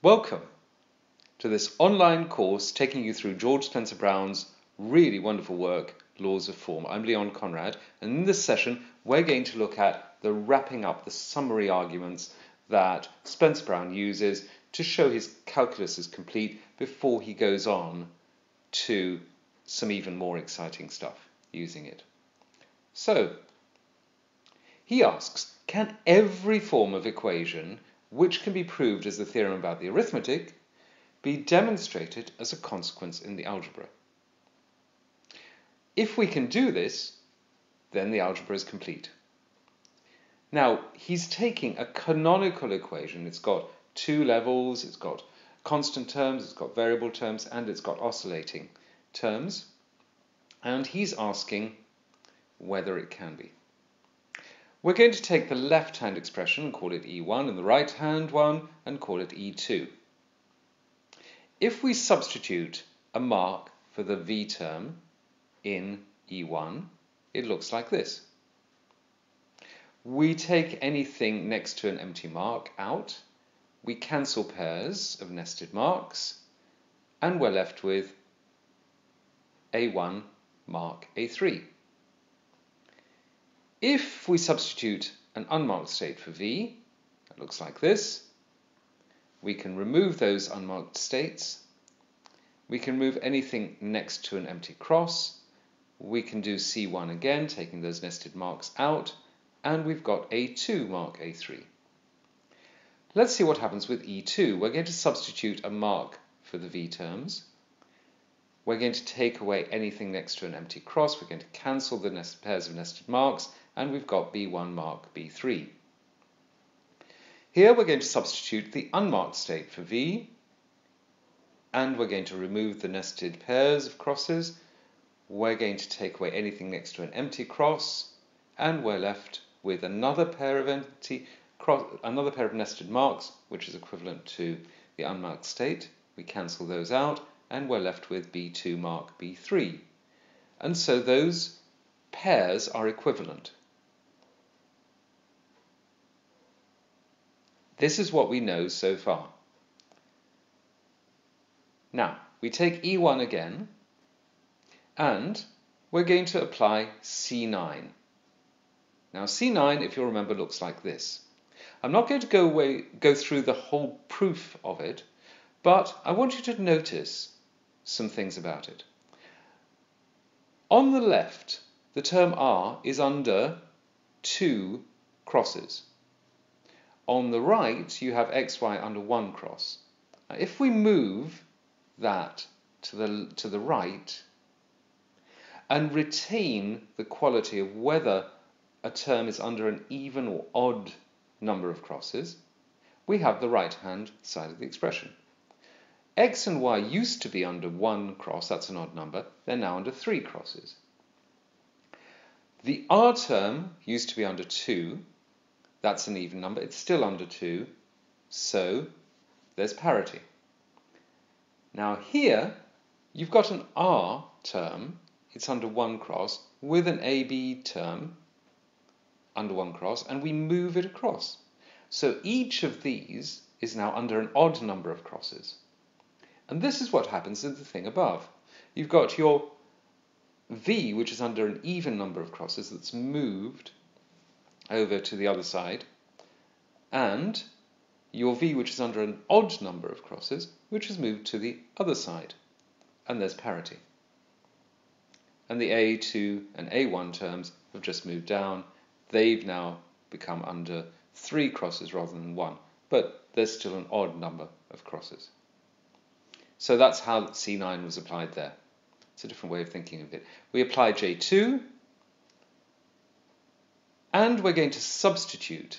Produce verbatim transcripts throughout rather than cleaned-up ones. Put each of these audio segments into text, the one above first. Welcome to this online course taking you through George Spencer Brown's really wonderful work, Laws of Form. I'm Leon Conrad, and in this session we're going to look at the wrapping up, the summary arguments that Spencer Brown uses to show his calculus is complete before he goes on to some even more exciting stuff using it. So, he asks, can every form of equation which can be proved as the theorem about the arithmetic, be demonstrated as a consequence in the algebra? If we can do this, then the algebra is complete. Now, he's taking a canonical equation. It's got two levels, it's got constant terms, it's got variable terms, and it's got oscillating terms. And he's asking whether it can be. We're going to take the left-hand expression and call it E one, and the right-hand one and call it E two. If we substitute a mark for the V term in E one, it looks like this. We take anything next to an empty mark out, we cancel pairs of nested marks, and we're left with A one mark A three. If we substitute an unmarked state for V, it looks like this. We can remove those unmarked states. We can move anything next to an empty cross. We can do C one again, taking those nested marks out. And we've got A two mark A three. Let's see what happens with E two. We're going to substitute a mark for the V terms. We're going to take away anything next to an empty cross. We're going to cancel the nest pairs of nested marks. And we've got B one mark B three. Here we're going to substitute the unmarked state for V, and we're going to remove the nested pairs of crosses. We're going to take away anything next to an empty cross, and we're left with another pair of empty cross, another pair of nested marks, which is equivalent to the unmarked state. We cancel those out, and we're left with B two mark B three. And so those pairs are equivalent. This is what we know so far. Now, we take E one again, and we're going to apply C nine. Now, C nine, if you'll remember, looks like this. I'm not going to go, away, go through the whole proof of it, but I want you to notice some things about it. On the left, the term R is under two crosses. On the right, you have xy under one cross. Now, if we move that to the, to the right and retain the quality of whether a term is under an even or odd number of crosses, we have the right-hand side of the expression. X and Y used to be under one cross, that's an odd number, they're now under three crosses. The R term used to be under two, that's an even number, it's still under two, so there's parity. Now here, you've got an R term, it's under one cross, with an A B term under one cross, and we move it across. So each of these is now under an odd number of crosses. And this is what happens in the thing above. You've got your V, which is under an even number of crosses, that's moved over to the other side, and your V, which is under an odd number of crosses, which is moved to the other side, and there's parity. And the A two and A one terms have just moved down. They've now become under three crosses rather than one, but there's still an odd number of crosses. So that's how C nine was applied there. It's a different way of thinking of it. We apply J two, and we're going to substitute,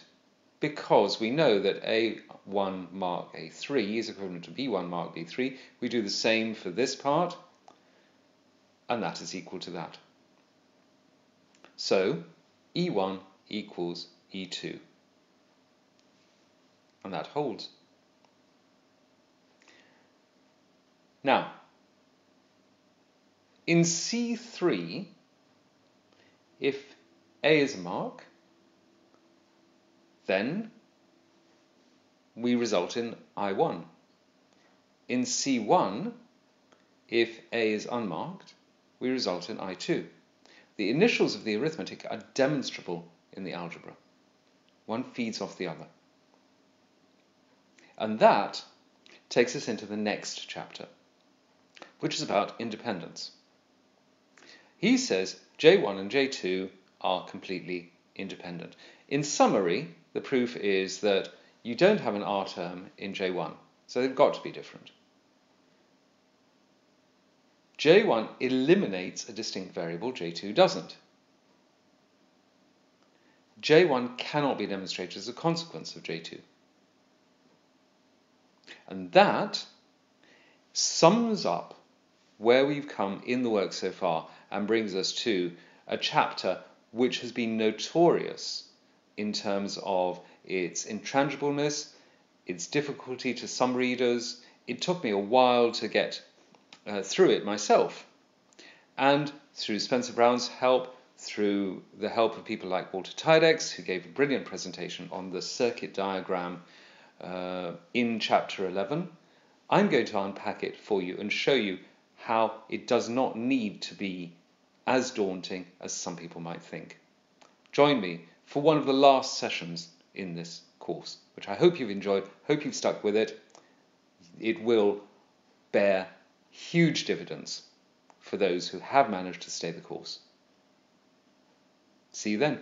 because we know that A one mark A three is equivalent to B one mark B three. We do the same for this part, and that is equal to that. So E one equals E two. And that holds. Now, in C three, if A is a mark, then we result in I one, In C one, if A is unmarked, we result in I two. The initials of the arithmetic are demonstrable in the algebra. One feeds off the other. And that takes us into the next chapter, which is about independence. He says J one and J two are completely independent. In summary, the proof is that you don't have an R term in J one, so they've got to be different. J one eliminates a distinct variable, J two doesn't. J one cannot be demonstrated as a consequence of J two. And that sums up where we've come in the work so far and brings us to a chapter which has been notorious in terms of its intangibleness, its difficulty to some readers. It took me a while to get uh, through it myself. And through Spencer Brown's help, through the help of people like Walter Tydex, who gave a brilliant presentation on the circuit diagram uh, in chapter eleven, I'm going to unpack it for you and show you how it does not need to be as daunting as some people might think. Join me for one of the last sessions in this course, which I hope you've enjoyed, hope you've stuck with it. It will bear huge dividends for those who have managed to stay the course. See you then.